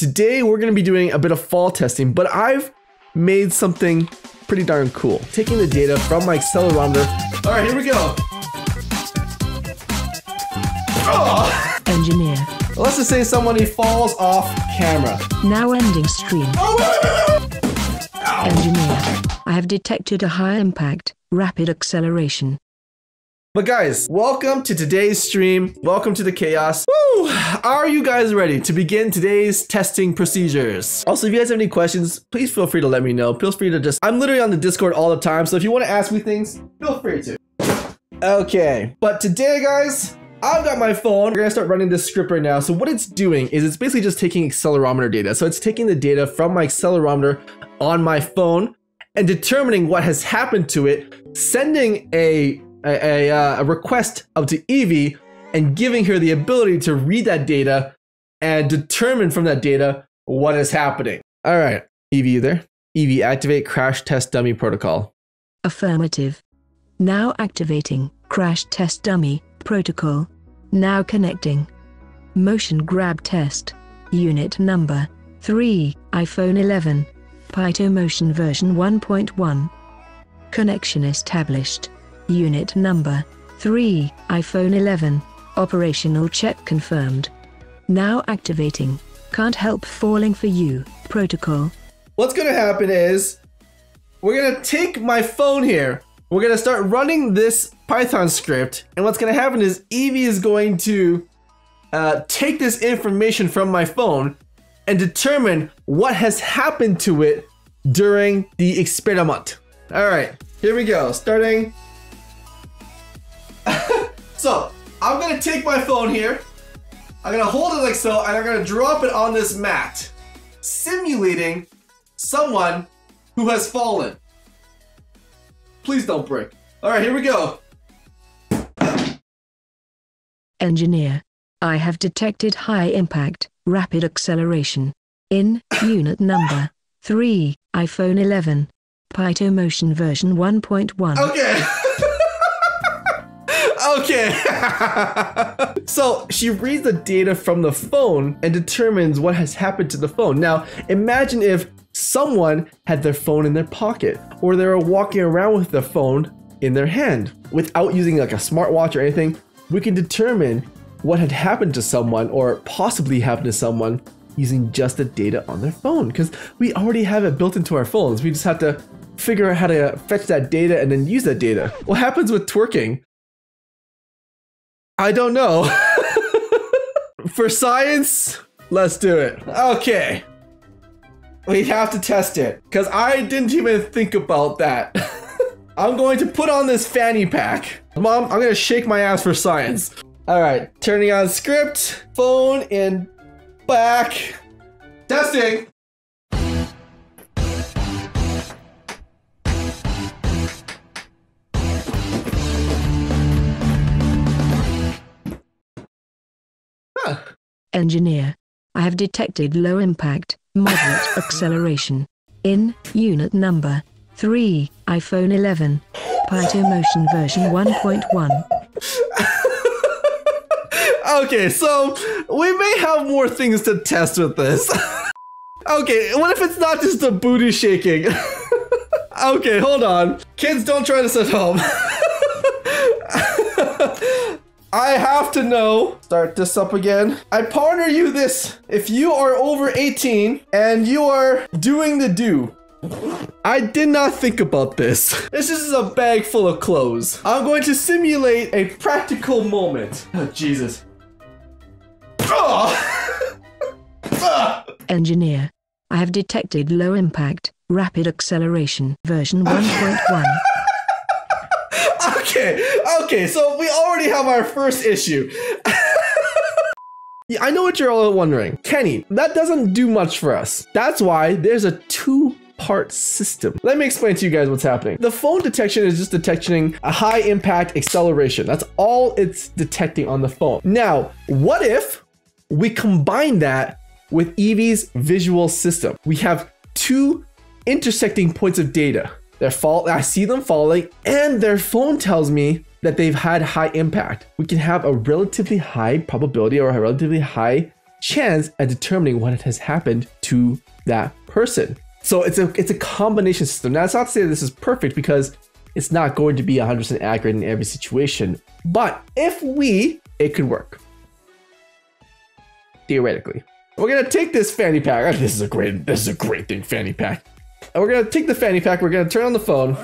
Today we're going to be doing a bit of fall testing, but I've made something pretty darn cool. Taking the data from my accelerometer. All right, here we go. Oh. Engineer. Let's just say somebody falls off camera. Now ending stream. Oh, wait, wait, wait. Ow. Engineer. I have detected a high impact, rapid acceleration. But guys, welcome to today's stream. Welcome to the chaos. Woo! Are you guys ready to begin today's testing procedures? Also, if you guys have any questions, please feel free to let me know. Feel free to just... I'm literally on the Discord all the time, so if you want to ask me things, feel free to. Okay. But today, guys, I've got my phone. We're going to start running this script right now. So what it's doing is it's basically just taking accelerometer data. So it's taking the data from my accelerometer on my phone and determining what has happened to it, sending a request up to Eevee and giving her the ability to read that data and determine from that data what is happening. All right, Eevee, you there? Eevee, activate crash test dummy protocol. Affirmative. Now activating crash test dummy protocol. Now connecting. Motion grab test. Unit number 3, iPhone 11. PytoMotion version 1.1. Connection established. Unit number 3, iPhone 11, operational check confirmed. Now activating, can't help falling for you, protocol. What's gonna happen is, we're gonna take my phone here, we're gonna start running this Python script, and what's gonna happen is Eevee is going to take this information from my phone and determine what has happened to it during the experiment. All right, here we go, starting. So, I'm gonna take my phone here, I'm gonna hold it like so, and I'm gonna drop it on this mat, simulating someone who has fallen. Please don't break. Alright, here we go. Engineer, I have detected high impact, rapid acceleration. In unit number 3, iPhone 11, PytoMotion version 1.1. Okay. Okay. So she reads the data from the phone and determines what has happened to the phone. Now, imagine if someone had their phone in their pocket or they were walking around with their phone in their hand without using like a smartwatch or anything. We can determine what had happened to someone or possibly happened to someone using just the data on their phone, because we already have it built into our phones. We just have to figure out how to fetch that data and then use that data. What happens with twerking? I don't know. For science, let's do it. Okay. We have to test it, because I didn't even think about that. I'm going to put on this fanny pack. Mom, I'm going to shake my ass for science. All right, turning on script, phone in back. Testing. Engineer, I have detected low impact, moderate acceleration. In unit number 3, iPhone 11, PytoMotion version 1.1. Okay, so we may have more things to test with this. Okay, what if it's not just a booty shaking? Okay, hold on. Kids, don't try this at home. I have to know. Start this up again. I partner you this. If you are over 18 and you are doing the do. I did not think about this. This is a bag full of clothes. I'm going to simulate a practical moment. Oh, Jesus. Engineer, I have detected low impact, rapid acceleration version 1.1. Okay, so we already have our first issue. Yeah, I know what you're all wondering. Kenny, that doesn't do much for us. That's why there's a two-part system. Let me explain to you guys what's happening. The phone detection is just detecting a high impact acceleration. That's all it's detecting on the phone. Now, what if we combine that with Eevee's visual system? We have two intersecting points of data. I see them falling, and their phone tells me that they've had high impact. We can have a relatively high probability or a relatively high chance at determining what has happened to that person. So it's a combination system. Now, it's not to say that this is perfect, because it's not going to be 100% accurate in every situation, but if we, it could work. Theoretically. We're gonna take this fanny pack. This is a great thing, fanny pack. And we're gonna take the fanny pack, we're gonna turn on the phone,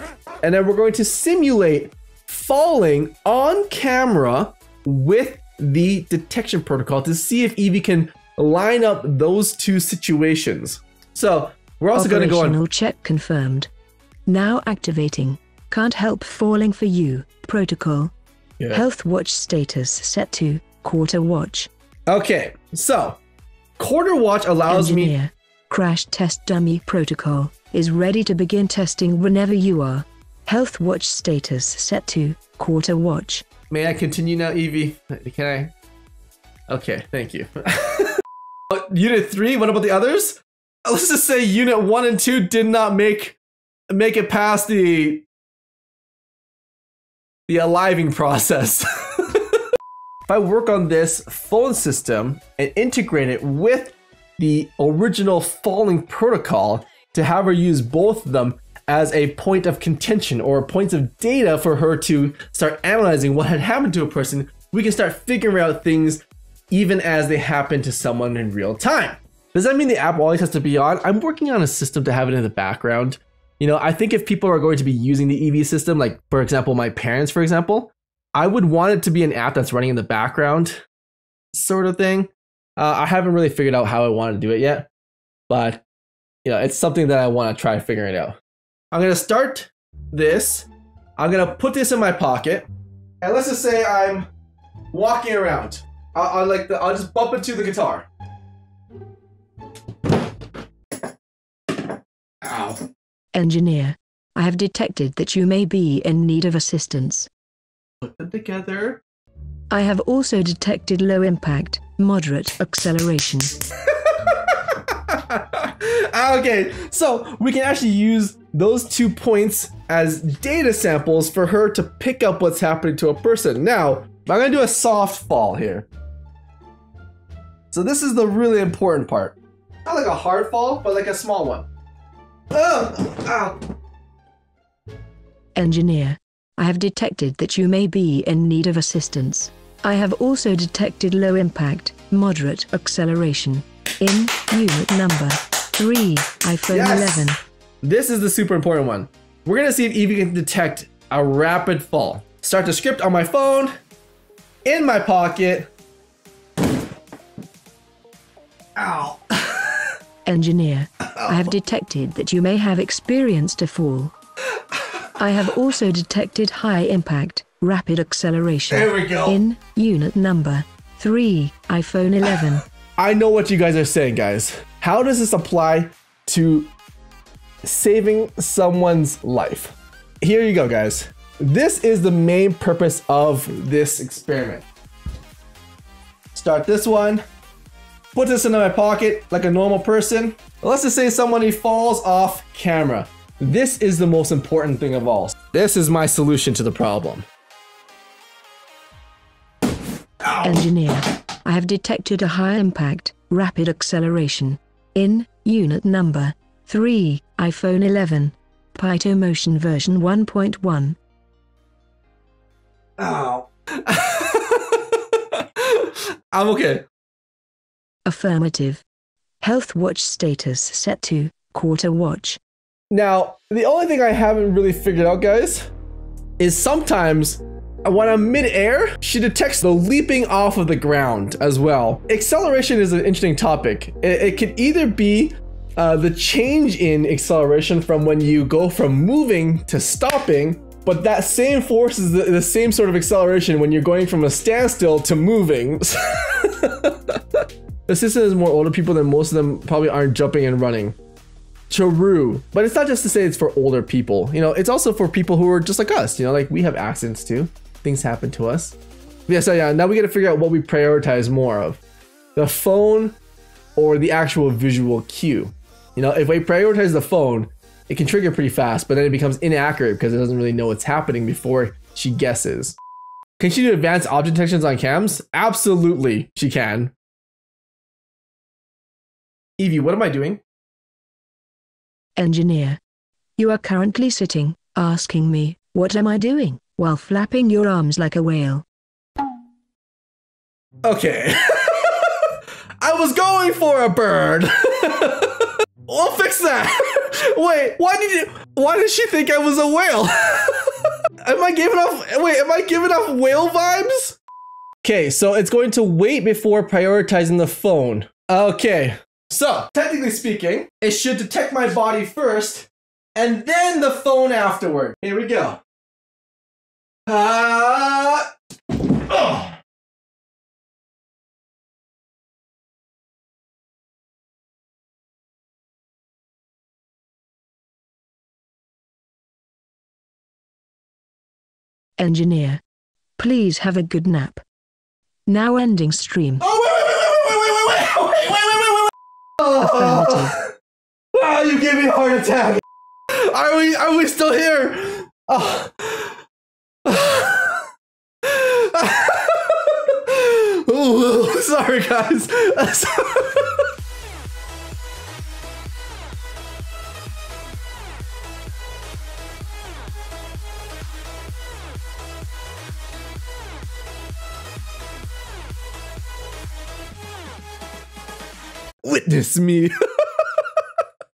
and then we're going to simulate falling on camera with the detection protocol to see if Eevee can line up those two situations. So we're also going to go on. Operational check confirmed. Now activating. Can't help falling for you. Protocol. Yeah. Health watch status set to quarter watch. Okay, so quarter watch allows Engineer, me. Crash test dummy protocol is ready to begin testing whenever you are. Health watch status set to quarter watch. May I continue now, Eevee? Can I? Okay, thank you. Unit 3, what about the others? Let's just say Unit 1 and 2 did not make it past the aliving process. If I work on this phone system and integrate it with the original falling protocol to have her use both of them as a point of contention or points of data for her to start analyzing what had happened to a person, we can start figuring out things even as they happen to someone in real time. Does that mean the app always has to be on? I'm working on a system to have it in the background. You know, I think if people are going to be using the Eevee system, like for example, my parents, for example, I would want it to be an app that's running in the background sort of thing. I haven't really figured out how I want to do it yet, but you know, it's something that I want to try figuring out. I'm gonna start this. I'm gonna put this in my pocket, and let's just say I'm walking around. I'll just bump it to the guitar. Ow. Engineer, I have detected that you may be in need of assistance. Put them together. I have also detected low impact, moderate acceleration. Okay, so we can actually use those 2 points as data samples for her to pick up what's happening to a person. Now, I'm gonna do a soft fall here. So this is the really important part. Not like a hard fall, but like a small one. Engineer, I have detected that you may be in need of assistance. I have also detected low impact, moderate acceleration in unit number 3, iPhone 11. This is the super important one. We're gonna see if Eevee can detect a rapid fall. Start the script on my phone, in my pocket. Ow. Engineer, I have detected that you may have experienced a fall. I have also detected high impact, rapid acceleration. There we go. In unit number 3, iPhone 11. I know what you guys are saying, guys. How does this apply to saving someone's life? Here you go, guys. This is the main purpose of this experiment. Start this one. Put this into my pocket like a normal person. Let's just say somebody falls off camera. This is the most important thing of all. This is my solution to the problem. Engineer, I have detected a high impact, rapid acceleration in unit number 3, iPhone 11, PytoMotion version 1.1. Ow. I'm okay. Affirmative. Health watch status set to quarter watch. Now, the only thing I haven't really figured out, guys, is sometimes when I'm mid-air, she detects the leaping off of the ground as well. Acceleration is an interesting topic. It could either be the change in acceleration from when you go from moving to stopping, but that same force is the same sort of acceleration when you're going from a standstill to moving. The system is more older people than most of them probably aren't jumping and running. True, but it's not just to say it's for older people. You know, it's also for people who are just like us. You know, like we have accidents too. Things happen to us. Yeah, so yeah, now we got to figure out what we prioritize more of. The phone or the actual visual cue. You know, if we prioritize the phone, it can trigger pretty fast, but then it becomes inaccurate because it doesn't really know what's happening before she guesses. Can she do advanced object detections on cams? Absolutely, she can. Eevee, what am I doing? Engineer, you are currently sitting, asking me, what am I doing, while flapping your arms like a whale. Okay. I was going for a bird. We'll fix that. Wait, why did she think I was a whale? Am I giving off whale vibes? Okay, so it's going to wait before prioritizing the phone. Okay. So, technically speaking, it should detect my body first, and then the phone afterward. Here we go. Engineer, please have a good nap. Now ending stream. Oh, wait. Oh, you gave me a heart attack. Are we still here? Oh. Ooh, sorry guys. Witness me.